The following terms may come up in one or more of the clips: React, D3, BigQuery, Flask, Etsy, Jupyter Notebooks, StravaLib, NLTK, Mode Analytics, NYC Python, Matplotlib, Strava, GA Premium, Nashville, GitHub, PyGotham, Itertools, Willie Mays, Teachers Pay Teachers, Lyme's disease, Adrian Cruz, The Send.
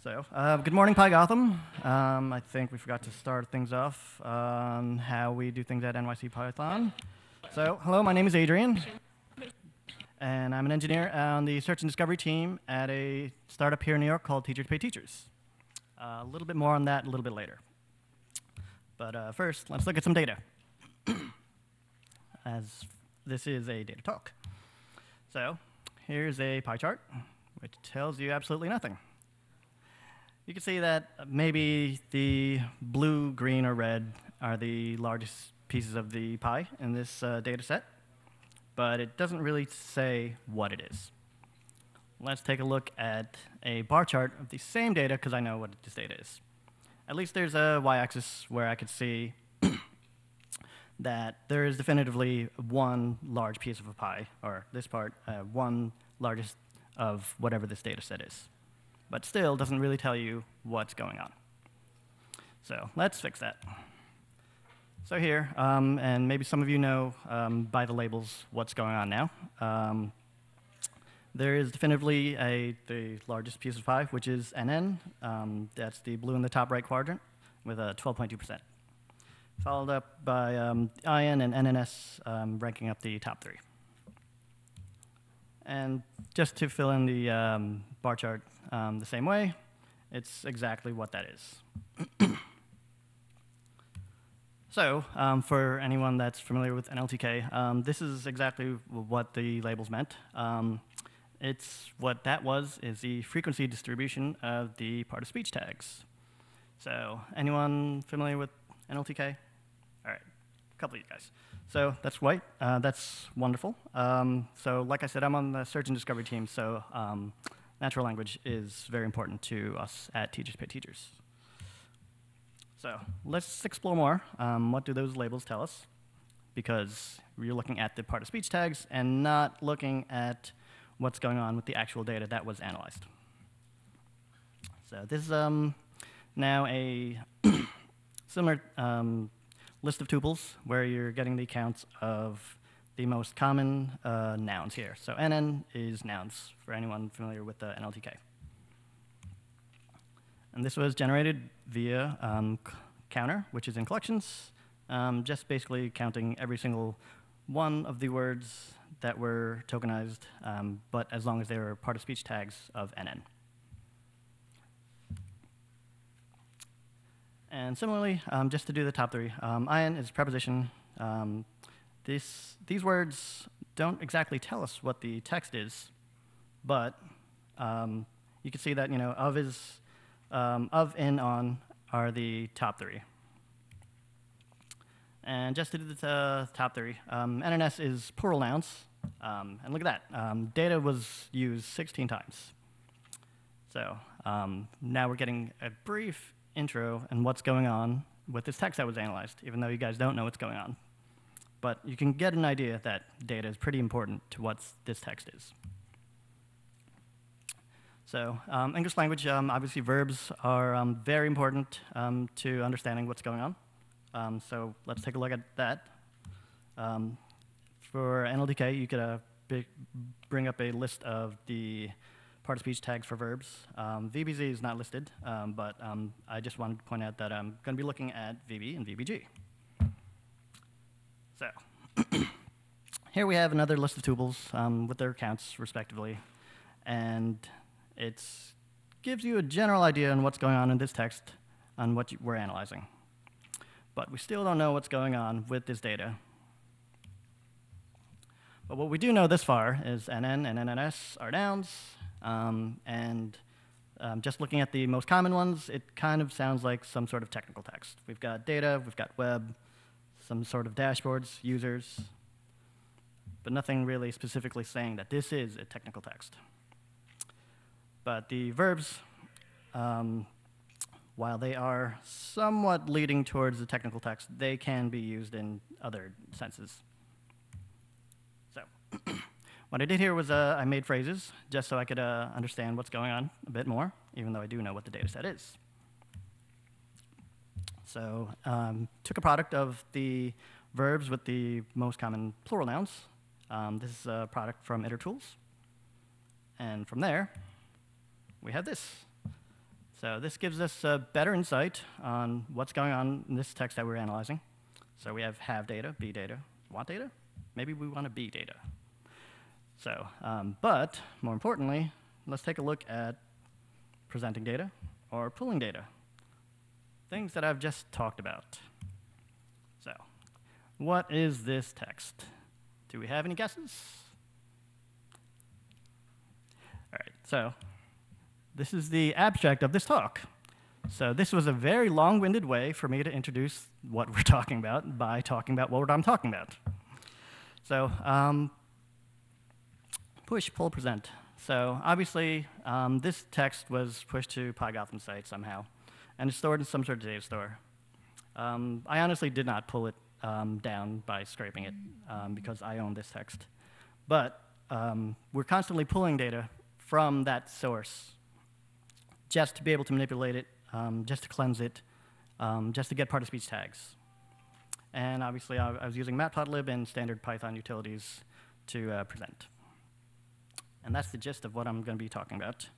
So, good morning, PyGotham. I think we forgot to start things off on how we do things at NYC Python. So, hello, my name is Adrian, and I'm an engineer on the search and discovery team at a startup here in New York called Teachers Pay Teachers. A little bit more on that a little bit later. But first, let's look at some data, as this is a data talk. So, here's a pie chart, which tells you absolutely nothing. You can see that maybe the blue, green, or red are the largest pieces of the pie in this data set, but it doesn't really say what it is. Let's take a look at a bar chart of the same data, because I know what this data is. At least there's a y-axis where I could see that there is definitively one large piece of a pie, or this part, one largest of whatever this data set is. But still doesn't really tell you what's going on. So let's fix that. So here, and maybe some of you know by the labels what's going on now. There is definitively the largest piece of pie, which is NN. That's the blue in the top right quadrant with a 12.2%. Followed up by IN and NNS ranking up the top three. And just to fill in the bar chart the same way, it's exactly what that is. So for anyone that's familiar with NLTK, this is exactly what the labels meant. It's what that is the frequency distribution of the part of speech tags. So anyone familiar with NLTK? All right, a couple of you guys. So that's white. That's wonderful. So like I said, I'm on the search and discovery team, so natural language is very important to us at Teachers Pay Teachers. So let's explore more. What do those labels tell us? Because we're looking at the part of speech tags and not looking at what's going on with the actual data that was analyzed. So this is now a similar list of tuples where you're getting the counts of the most common nouns here. So NN is nouns for anyone familiar with the NLTK. And this was generated via counter, which is in collections, just basically counting every single one of the words that were tokenized, but as long as they were part of speech tags of NN. And similarly, just to do the top three, IN is preposition. These words don't exactly tell us what the text is, but you can see that of, is, of, in, on are the top three. And just to do the top three, NNS is plural nouns, and look at that. Data was used 16 times. So now we're getting a brief intro and what's going on with this text that was analyzed, even though you guys don't know what's going on. But you can get an idea that data is pretty important to what this text is. So English language, obviously verbs are very important to understanding what's going on. So let's take a look at that. For NLTK, you could bring up a list of the part of speech tags for verbs. VBZ is not listed, but I just wanted to point out that I'm going to be looking at VB and VBG. So here we have another list of tuples with their counts, respectively. And it gives you a general idea on what's going on in this text on what we're analyzing. But we still don't know what's going on with this data. But what we do know this far is NN and NNS are nouns. Just looking at the most common ones, it kind of sounds like some sort of technical text. We've got data, we've got web, some sort of dashboards, users, but nothing really specifically saying that this is a technical text. But the verbs, while they are somewhat leading towards the technical text, they can be used in other senses. So what I did here was I made phrases just so I could understand what's going on a bit more, even though I do know what the data set is. So took a product of the verbs with the most common plural nouns. This is a product from Itertools. And from there, we have this. So this gives us a better insight on what's going on in this text that we're analyzing. So we have data, B data, want data. Maybe we want a B data. So, but more importantly, let's take a look at presenting data or pulling data, things that I've just talked about. So what is this text? Do we have any guesses? All right, so this is the abstract of this talk. So this was a very long-winded way for me to introduce what we're talking about by talking about what I'm talking about. So push, pull, present. So obviously, this text was pushed to PyGotham site somehow, and it's stored in some sort of data store. I honestly did not pull it down by scraping it because I own this text. But we're constantly pulling data from that source just to be able to manipulate it, just to cleanse it, just to get part-of-speech tags. And obviously, I was using Matplotlib and standard Python utilities to present. And that's the gist of what I'm going to be talking about.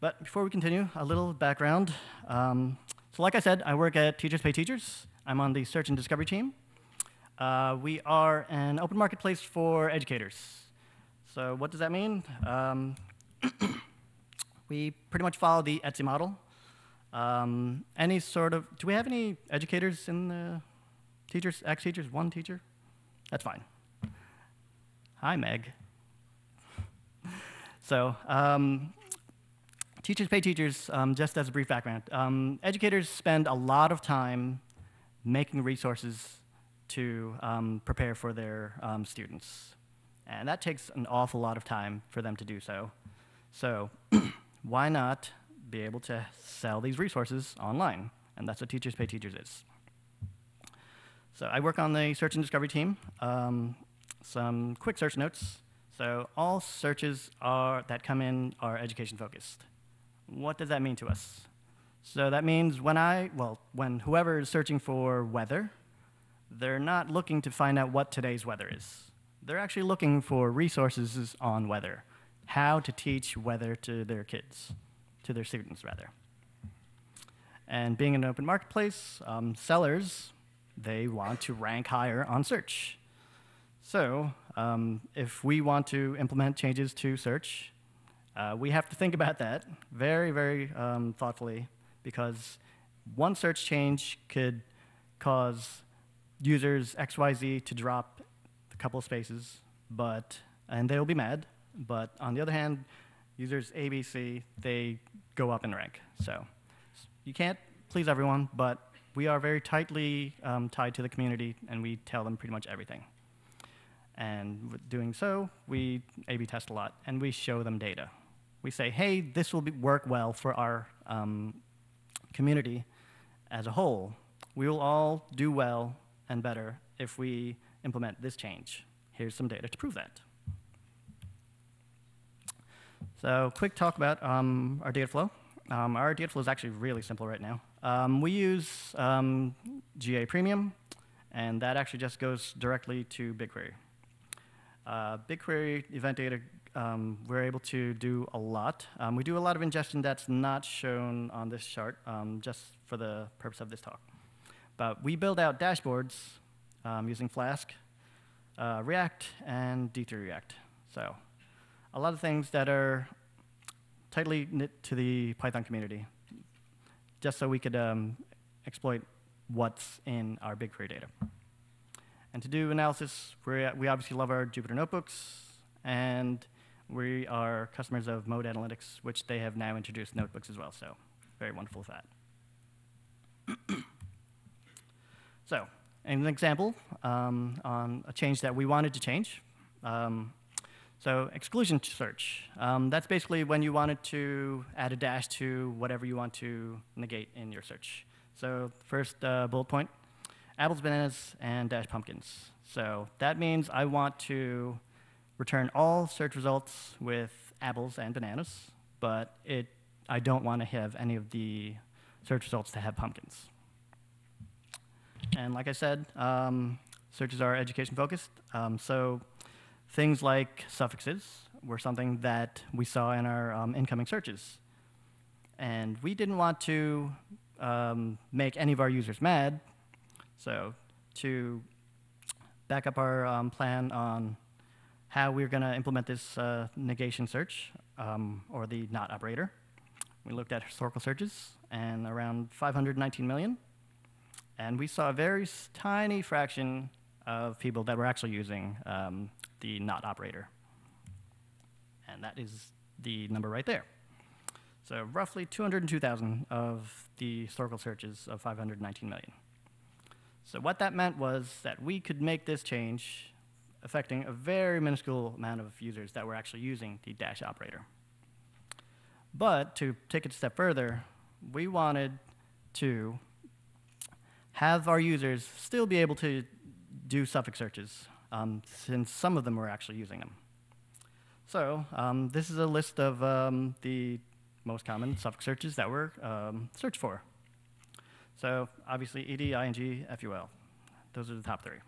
But before we continue, a little background. So like I said, I work at Teachers Pay Teachers. I'm on the search and discovery team. We are an open marketplace for educators. So what does that mean? We pretty much follow the Etsy model. Any sort of, do we have any educators in the teachers, ex-teachers, one teacher? That's fine. Hi, Meg. So Teachers Pay Teachers, just as a brief background, educators spend a lot of time making resources to prepare for their students. And that takes an awful lot of time for them to do so. So why not be able to sell these resources online? And that's what Teachers Pay Teachers is. So I work on the search and discovery team. Some quick search notes. So all searches that come in are education-focused. What does that mean to us? So that means when whoever is searching for weather, they're not looking to find out what today's weather is. They're actually looking for resources on weather, how to teach weather to their kids, to their students, rather. And being an open marketplace, sellers, they want to rank higher on search. So if we want to implement changes to search, we have to think about that very, very thoughtfully, because one search change could cause users XYZ to drop a couple of spaces, and they'll be mad. But on the other hand, users ABC, they go up in rank. So you can't please everyone, but we are very tightly tied to the community, and we tell them pretty much everything. And with doing so, we A/B test a lot, and we show them data. We say, hey, this will work well for our community as a whole. We will all do well and better if we implement this change. Here's some data to prove that. So quick talk about our data flow. Our data flow is actually really simple right now. We use GA Premium, and that actually just goes directly to BigQuery. BigQuery event data, we're able to do a lot. We do a lot of ingestion that's not shown on this chart, just for the purpose of this talk. But we build out dashboards using Flask, React, and D3 React. So a lot of things that are tightly knit to the Python community, just so we could exploit what's in our BigQuery data. And to do analysis, we obviously love our Jupyter Notebooks, and we are customers of Mode Analytics, which they have now introduced notebooks as well, so very wonderful with that. So, an example on a change that we wanted to change. So exclusion search, that's basically when you wanted to add a dash to whatever you want to negate in your search. So first bullet point, apples, bananas, and dash pumpkins. So that means I want to return all search results with apples and bananas, but I don't want to have any of the search results to have pumpkins. And like I said, searches are education-focused. So things like suffixes were something that we saw in our incoming searches. and we didn't want to make any of our users mad. So to back up our plan on how we're going to implement this negation search, or the not operator, we looked at historical searches, and around 519 million. And we saw a very tiny fraction of people that were actually using the not operator. And that is the number right there. So roughly 202,000 of the historical searches of 519 million. So what that meant was that we could make this change affecting a very minuscule amount of users that were actually using the dash operator. But to take it a step further, we wanted to have our users still be able to do suffix searches, since some of them were actually using them. So this is a list of the most common suffix searches that were searched for. So obviously, ed, ing, ful. Those are the top three.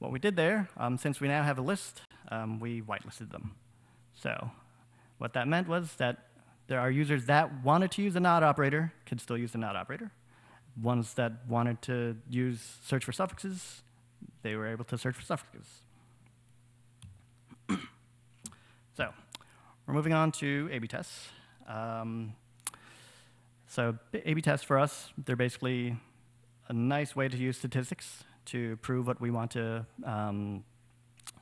What we did there, since we now have a list, we whitelisted them. So what that meant was that there are users that wanted to use the not operator could still use the not operator. Ones that wanted to search for suffixes, they were able to search for suffixes. So we're moving on to A/B tests. So A/B tests for us, they're basically a nice way to use statistics to prove what we want to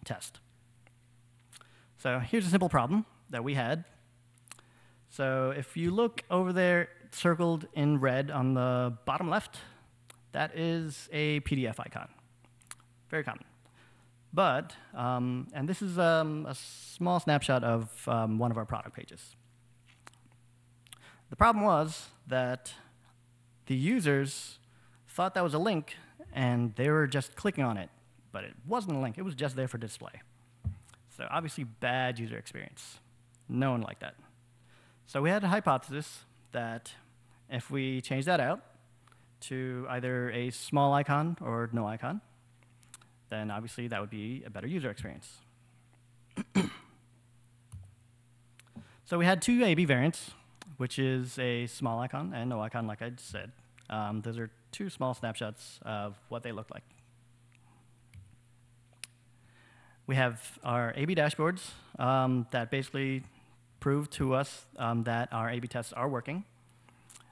test. So here's a simple problem that we had. So if you look over there, circled in red on the bottom left, that is a PDF icon. Very common. But, and this is a small snapshot of one of our product pages. The problem was that the users thought that was a link, and they were just clicking on it. But it wasn't a link. It was just there for display. So obviously, bad user experience. No one liked that. So we had a hypothesis that if we change that out to either a small icon or no icon, then obviously that would be a better user experience. So we had two A/B variants, which is a small icon and no icon, like I just said. Those are two small snapshots of what they look like. We have our A/B dashboards that basically prove to us that our A/B tests are working.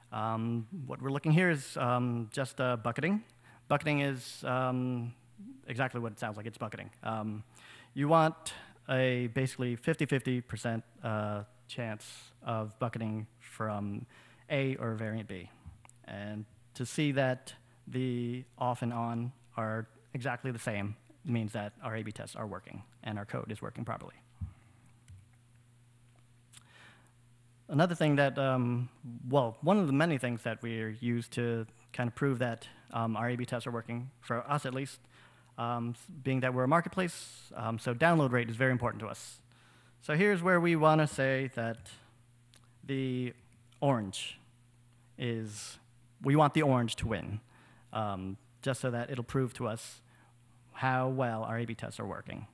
What we're looking here is just bucketing. Bucketing is exactly what it sounds like. It's bucketing. You want a basically 50-50% chance of bucketing from A or variant B. And to see that the off and on are exactly the same means that our A/B tests are working and our code is working properly. Another thing that, well, one of the many things that we use to kind of prove that our A/B tests are working, for us at least, being that we're a marketplace, so download rate is very important to us. So here's where we want to say that the orange is, we want the orange to win, just so that it'll prove to us how well our A/B tests are working.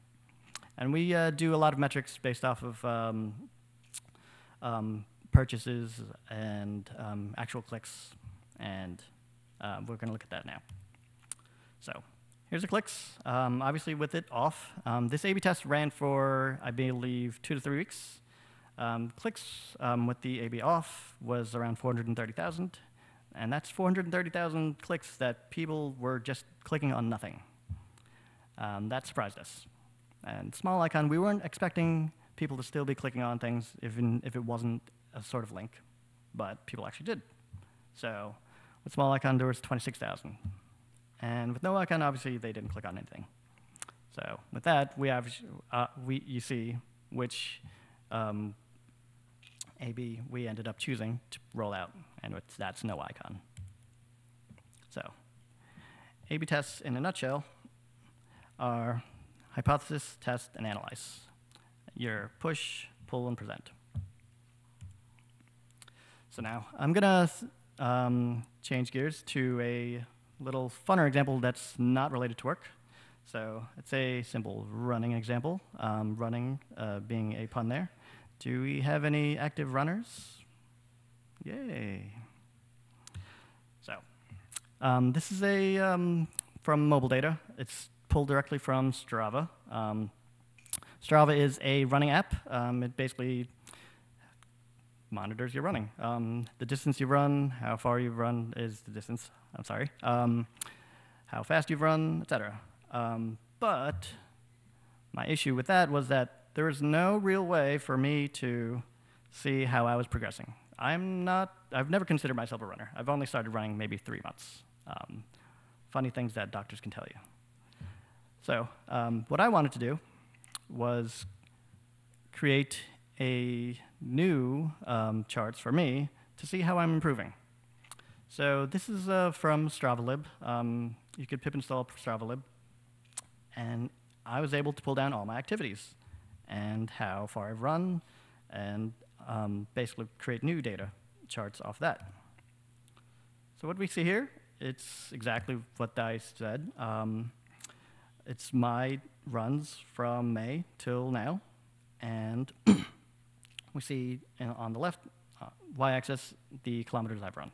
And we do a lot of metrics based off of purchases and actual clicks, and we're going to look at that now. So here's the clicks. Obviously, with it off, this A/B test ran for, I believe, 2 to 3 weeks. Clicks with the A/B off was around 430,000, and that's 430,000 clicks that people were just clicking on nothing. That surprised us. And small icon, we weren't expecting people to still be clicking on things even if it wasn't a sort of link, but people actually did. So with small icon, there was 26,000. And with no icon, obviously, they didn't click on anything. So with that, we have, you see which A/B we ended up choosing to roll out, and that's no icon. So A/B tests, in a nutshell, are hypothesis, test, and analyze. Your push, pull, and present. So now I'm going to change gears to a little funner example that's not related to work. So it's a simple running example, running being a pun there. Do we have any active runners? Yay. So this is a from mobile data. It's pulled directly from Strava. Strava is a running app. It basically monitors your running. The distance you run, how far you've run is the distance, I'm sorry, how fast you've run, et cetera. But my issue with that was that there is no real way for me to see how I was progressing. I've never considered myself a runner. I've only started running maybe 3 months. Funny things that doctors can tell you. So what I wanted to do was create a new charts for me to see how I'm improving. So this is from StravaLib. You could pip install StravaLib. And I was able to pull down all my activities and how far I've run, and basically create new data charts off that. So what we see here, it's exactly what I said. It's my runs from May till now, and we see on the left y-axis the kilometers I've run.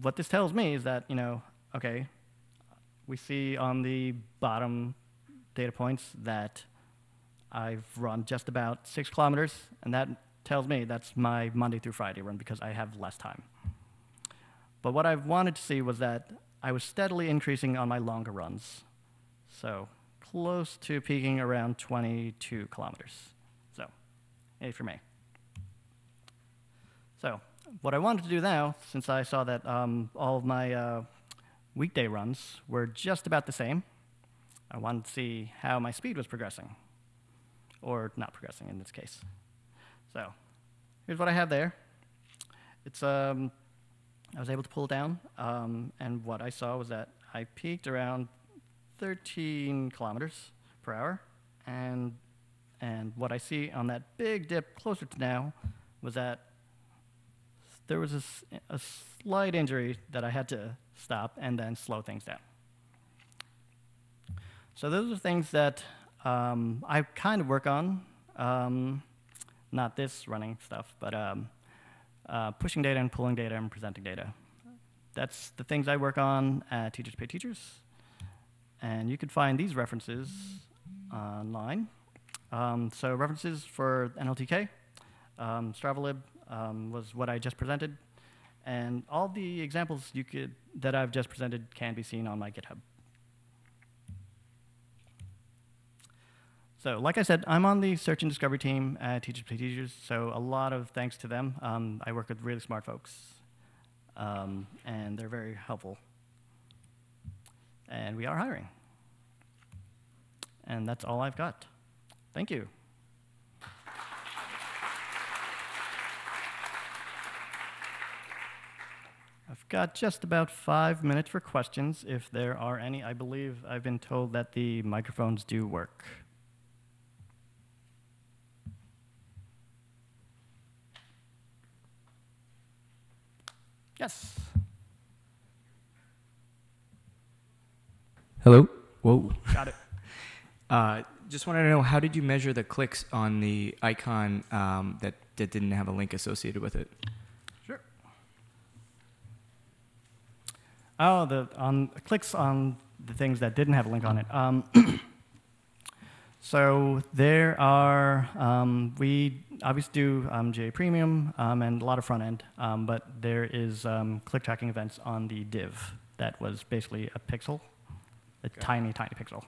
What this tells me is that, okay, we see on the bottom data points that I've run just about 6 kilometers, and that tells me that's my Monday through Friday run because I have less time. But what I wanted to see was that I was steadily increasing on my longer runs, so close to peaking around 22 kilometers. So, A for me. So, what I wanted to do now, since I saw that all of my weekday runs were just about the same, I wanted to see how my speed was progressing, or not progressing in this case. So here's what I have there. It's I was able to pull down, and what I saw was that I peaked around 13 kilometers per hour, and what I see on that big dip closer to now was that there was a slight injury that I had to stop and then slow things down. So those are things that I kind of work on, not this running stuff, but pushing data and pulling data and presenting data. That's the things I work on at Teachers Pay Teachers. And you can find these references online. So references for NLTK, StravaLib was what I just presented. And all the examples that I've just presented can be seen on my GitHub. So like I said, I'm on the search and discovery team at Teachers Pay Teachers, so a lot of thanks to them. I work with really smart folks, and they're very helpful. And we are hiring. And that's all I've got. Thank you. I've got just about 5 minutes for questions, if there are any. I believe I've been told that the microphones do work. Yes. Hello. Whoa. Got it. Just wanted to know, how did you measure the clicks on the icon that didn't have a link associated with it? Sure. Oh, clicks on the things that didn't have a link on it. So there are, we obviously do GA Premium and a lot of front end, but there is click tracking events on the div that was basically a pixel, a tiny, tiny pixel.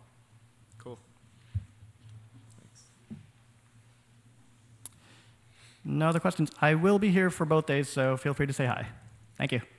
Cool. Thanks. No other questions. I will be here for both days, so feel free to say hi. Thank you.